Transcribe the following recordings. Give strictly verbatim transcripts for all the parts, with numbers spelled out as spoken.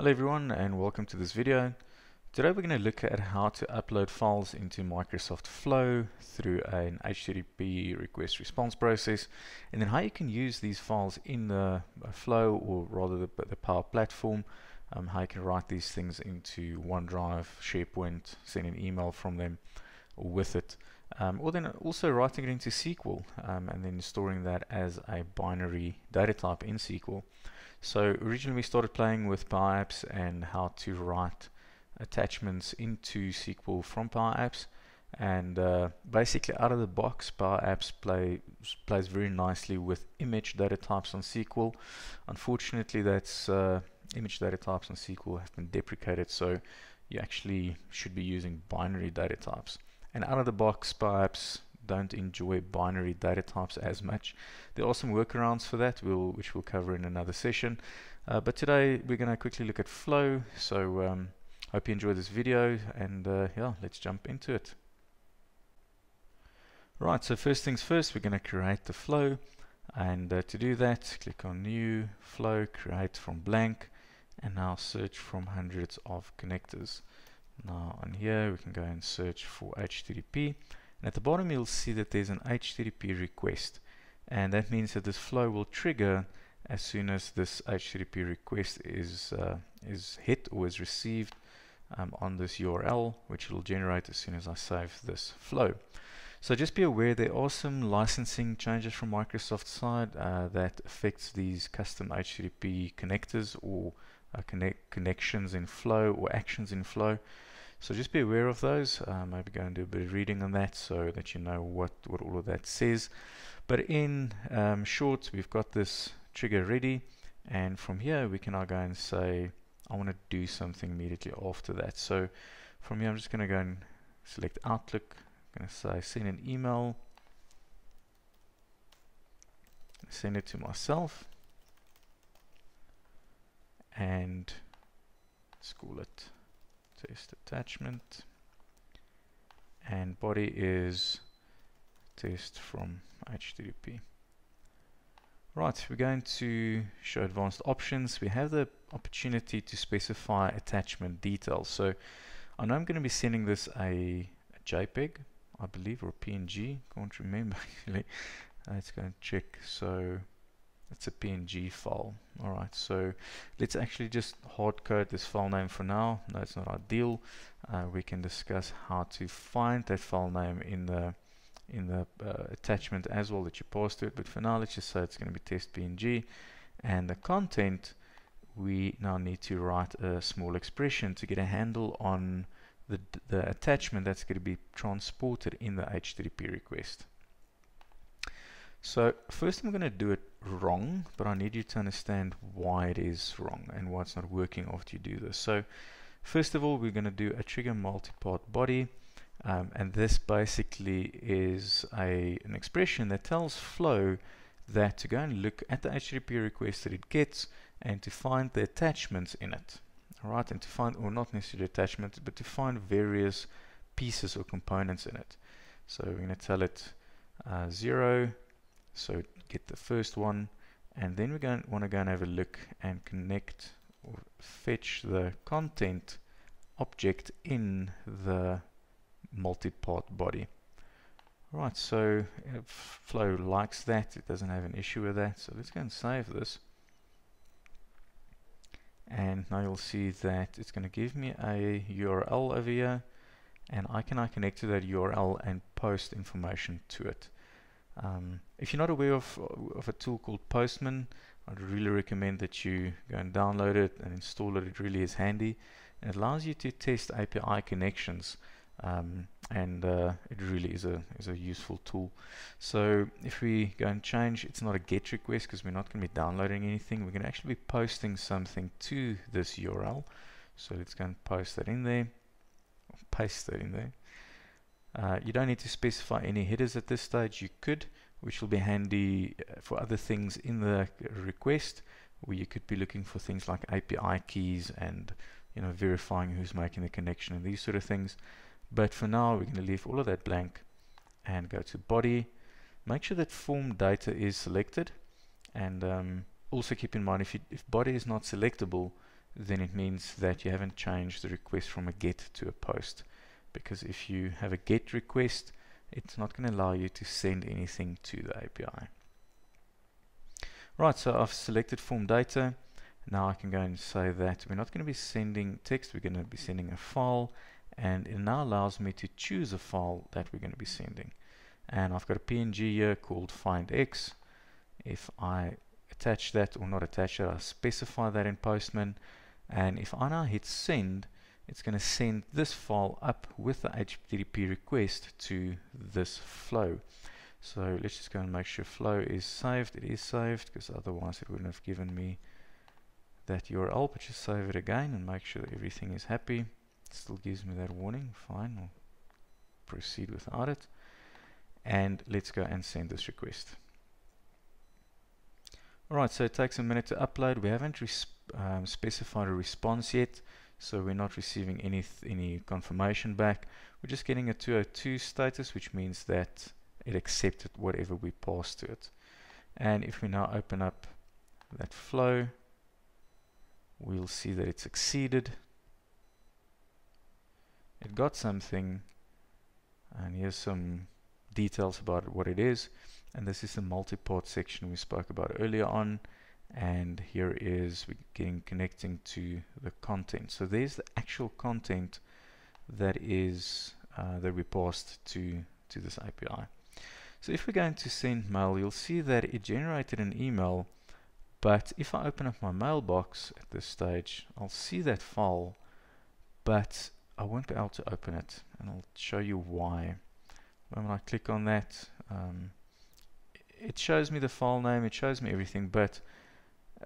Hello everyone and welcome to this video. Today we're going to look at how to upload files into Microsoft Flow through an H T T P request response process, and then how you can use these files in the Flow, or rather the, the Power Platform, um, how you can write these things into OneDrive, SharePoint, send an email from them or with it, um, or then also writing it into S Q L um, and then storing that as a binary data type in S Q L. So originally we started playing with PowerApps and how to write attachments into S Q L from PowerApps, and uh, basically out of the box PowerApps play, plays very nicely with image data types on S Q L. Unfortunately, that's uh, image data types on S Q L have been deprecated, so you actually should be using binary data types. And out of the box PowerApps don't enjoy binary data types as much. There are some workarounds for that, we'll, which we'll cover in another session. Uh, but today we're going to quickly look at Flow, so um, hope you enjoy this video, and uh, yeah, let's jump into it. Right, so first things first, we're going to create the Flow, and uh, to do that, click on New, Flow, Create from Blank, and now search from hundreds of connectors. Now on here, we can go and search for H T T P. And at the bottom you'll see that there's an H T T P request, and that means that this flow will trigger as soon as this H T T P request is uh, is hit or is received um, on this U R L, which will generate as soon as I save this flow. So just be aware there are some licensing changes from Microsoft's side uh, that affects these custom H T T P connectors or uh, connect connections in Flow or actions in Flow. So just be aware of those, uh, maybe go and do a bit of reading on that so that you know what, what all of that says. But in um, short, we've got this trigger ready, and from here we can now go and say I want to do something immediately after that. So from here I'm just going to go and select Outlook, I'm going to say send an email, send it to myself, and let's call it test attachment, and body is test from H T T P. Right, we're going to show advanced options. We have the opportunity to specify attachment details. So I know I'm going to be sending this a, a JPEG, I believe, or a P N G, can't remember actually. Let's go and check. So it's a P N G file. Alright, so let's actually just hard code this file name for now. No, it's not ideal. Uh, we can discuss how to find that file name in the in the uh, attachment as well that you passed to it, but for now let's just say it's going to be test P N G, and the content we now need to write a small expression to get a handle on the, the attachment that's going to be transported in the H T T P request. So first I'm going to do it wrong, but I need you to understand why it is wrong and why it's not working after you do this. So first of all, we're going to do a trigger multipart body, um, and this basically is a, an expression that tells Flow that to go and look at the H T T P request that it gets and to find the attachments in it. Alright, and to find, or not necessarily attachments, but to find various pieces or components in it. So we're going to tell it uh, zero, so get the first one, and then we're going to want to go and have a look and connect or fetch the content object in the multipart body. Right, so Flow likes that, it doesn't have an issue with that, so let's go and save this. And now you'll see that it's going to give me a U R L over here, and I can now connect to that U R L and post information to it. Um, if you're not aware of, of a tool called Postman, I'd really recommend that you go and download it and install it. It really is handy, and it allows you to test A P I connections, um, and uh, it really is a, is a useful tool. So if we go and change, it's not a GET request because we're not going to be downloading anything, we're going to actually be posting something to this U R L. So let's go and post that in there, or paste that in there. Uh, you don't need to specify any headers at this stage, you could, which will be handy for other things in the request, where you could be looking for things like A P I keys and, you know, verifying who's making the connection and these sort of things. But for now we're going to leave all of that blank and go to body. Make sure that form data is selected, and um, also keep in mind if, you, if body is not selectable, then it means that you haven't changed the request from a GET to a POST, because if you have a GET request, it's not going to allow you to send anything to the A P I. Right, so I've selected form data. Now I can go and say that we're not going to be sending text, we're going to be sending a file, and it now allows me to choose a file that we're going to be sending. And I've got a P N G here called findX. If I attach that or not attach it, I specify that in Postman, and if I now hit send, it's going to send this file up with the H T T P request to this flow. So let's just go and make sure flow is saved. It is saved, because otherwise it wouldn't have given me that U R L, but just save it again and make sure that everything is happy. It still gives me that warning. Fine, we'll proceed without it. And let's go and send this request. Alright, so it takes a minute to upload. We haven't um, specified a response yet, so we're not receiving any th any confirmation back. We're just getting a two oh two status, which means that it accepted whatever we passed to it. And if we now open up that flow, we'll see that it succeeded. It got something, and here's some details about what it is. And this is the multi-part section we spoke about earlier on. And here is we're getting connecting to the content. So there's the actual content that is uh, that we passed to to this A P I. So if we're going to send mail, you'll see that it generated an email. But if I open up my mailbox at this stage, I'll see that file, but I won't be able to open it, and I'll show you why. When I click on that, um, it shows me the file name, it shows me everything, but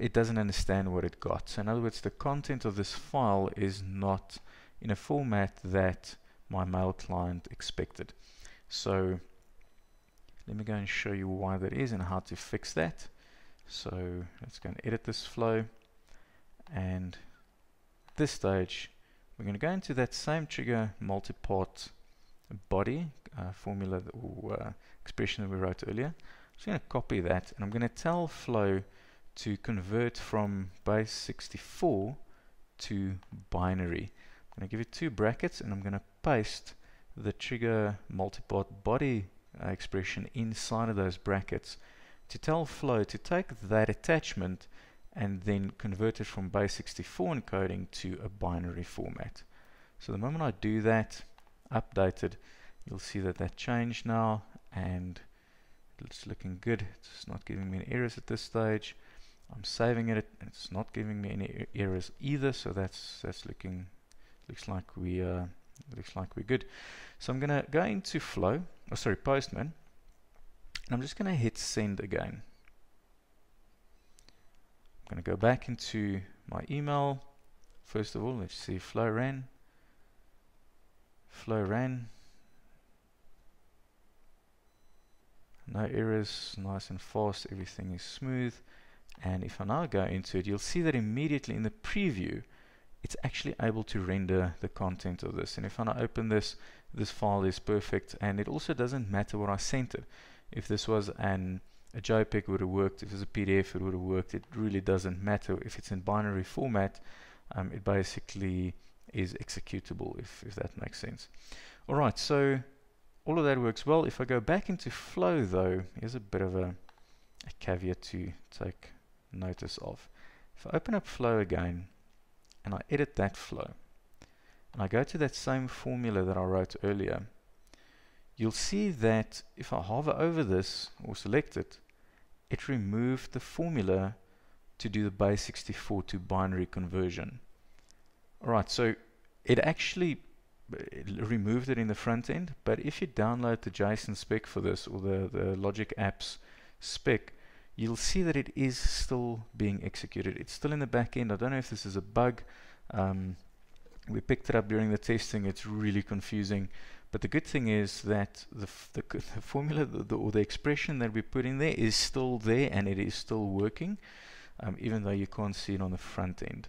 it doesn't understand what it got. So in other words, the content of this file is not in a format that my mail client expected. So let me go and show you why that is and how to fix that. So let's go and edit this flow, and at this stage we're going to go into that same trigger multi-part body uh, formula or uh, expression that we wrote earlier. I'm just going to copy that, and I'm going to tell flow to convert from base sixty-four to binary. I'm going to give it two brackets, and I'm going to paste the trigger multi-part body uh, expression inside of those brackets to tell flow to take that attachment and then convert it from base sixty-four encoding to a binary format. So the moment I do that, update it, you'll see that that changed now, and it's looking good. It's not giving me any errors at this stage. I'm saving it, and it's not giving me any errors either. So that's that's looking looks like we uh, looks like we're good. So I'm gonna go into flow, oh sorry, Postman. I'm just going to hit send again. I'm going to go back into my email. First of all, let's see, flow ran. Flow ran. No errors, nice and fast, everything is smooth. And if I now go into it, you'll see that immediately in the preview, it's actually able to render the content of this. And if I now open this, this file is perfect, and it also doesn't matter what I sent it. If this was an a JPEG, it would have worked. If it was a P D F, it would have worked. It really doesn't matter. If it's in binary format, um, it basically is executable, if, if that makes sense. Alright, so all of that works well. If I go back into flow though, here's a bit of a, a caveat to take notice of. If I open up flow again and I edit that flow and I go to that same formula that I wrote earlier, you'll see that if I hover over this or select it, it removed the formula to do the base sixty-four to binary conversion. Alright, so it actually it removed it in the front end, but if you download the JSON spec for this or the, the Logic Apps spec, you'll see that it is still being executed. It's still in the back end. I don't know if this is a bug. Um, we picked it up during the testing. It's really confusing. But the good thing is that the, f the, the formula the, the, or the expression that we put in there is still there, and it is still working, um, even though you can't see it on the front end.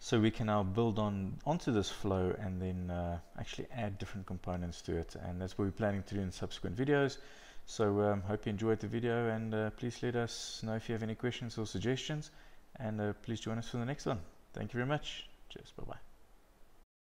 So we can now build on onto this flow and then uh, actually add different components to it, and that's what we're planning to do in subsequent videos. So um, hope you enjoyed the video, and uh, please let us know if you have any questions or suggestions, and uh, please join us for the next one. Thank you very much. Cheers. Bye-bye.